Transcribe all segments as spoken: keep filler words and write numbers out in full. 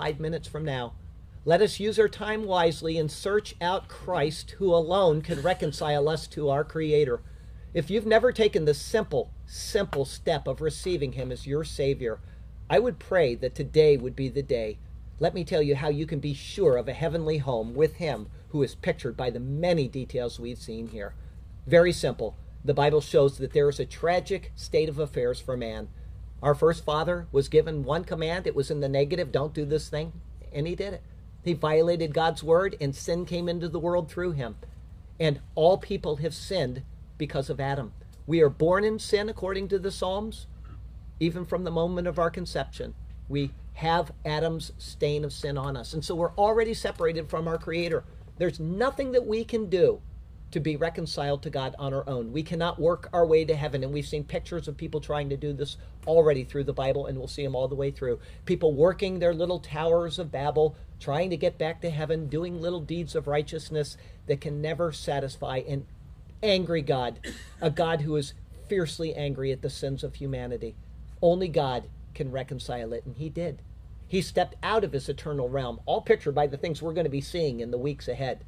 five minutes from now. Let us use our time wisely and search out Christ, who alone can reconcile us to our Creator. If you've never taken the simple, simple step of receiving Him as your Savior, I would pray that today would be the day. Let me tell you how you can be sure of a heavenly home with Him, who is pictured by the many details we've seen here. Very simple. The Bible shows that there is a tragic state of affairs for man. Our first father was given one command. It was in the negative, don't do this thing, and he did it. He violated God's word, and sin came into the world through him. And all people have sinned because of Adam. We are born in sin, according to the Psalms. Even from the moment of our conception, we have Adam's stain of sin on us. And so we're already separated from our Creator. There's nothing that we can do to be reconciled to God on our own. We cannot work our way to heaven. And we've seen pictures of people trying to do this already through the Bible, and we'll see them all the way through. People working their little towers of Babel, trying to get back to heaven, doing little deeds of righteousness that can never satisfy an angry God, a God who is fiercely angry at the sins of humanity. Only God can reconcile it, and He did. He stepped out of His eternal realm, all pictured by the things we're going to be seeing in the weeks ahead.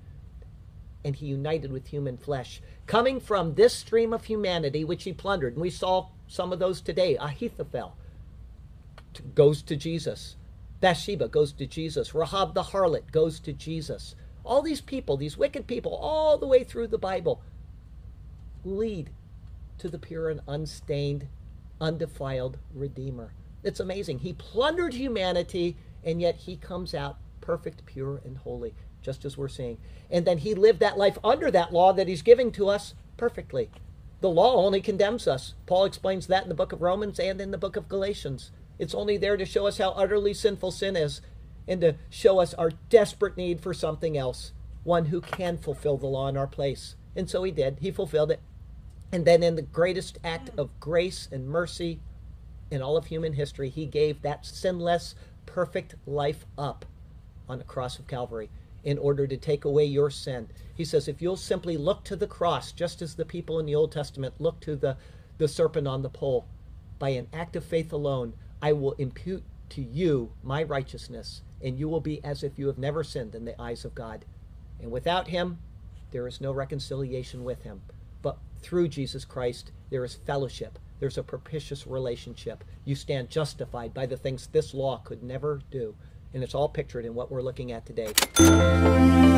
And He united with human flesh, coming from this stream of humanity which He plundered. And we saw some of those today. Ahithophel goes to Jesus. Bathsheba goes to Jesus. Rahab the harlot goes to Jesus. All these people, these wicked people, all the way through the Bible, lead to the pure and unstained, undefiled Redeemer. It's amazing. He plundered humanity, and yet He comes out perfect, pure, and holy, just as we're seeing. And then He lived that life under that law that He's giving to us perfectly. The law only condemns us. Paul explains that in the book of Romans and in the book of Galatians. It's only there to show us how utterly sinful sin is and to show us our desperate need for something else, one who can fulfill the law in our place. And so He did. He fulfilled it. And then in the greatest act of grace and mercy in all of human history, He gave that sinless, perfect life up on the cross of Calvary in order to take away your sin. He says, if you'll simply look to the cross, just as the people in the Old Testament looked to the, the serpent on the pole, by an act of faith alone, I will impute to you my righteousness, and you will be as if you have never sinned in the eyes of God. And without Him, there is no reconciliation with Him. But through Jesus Christ, there is fellowship. There's a propitious relationship. You stand justified by the things this law could never do. And it's all pictured in what we're looking at today.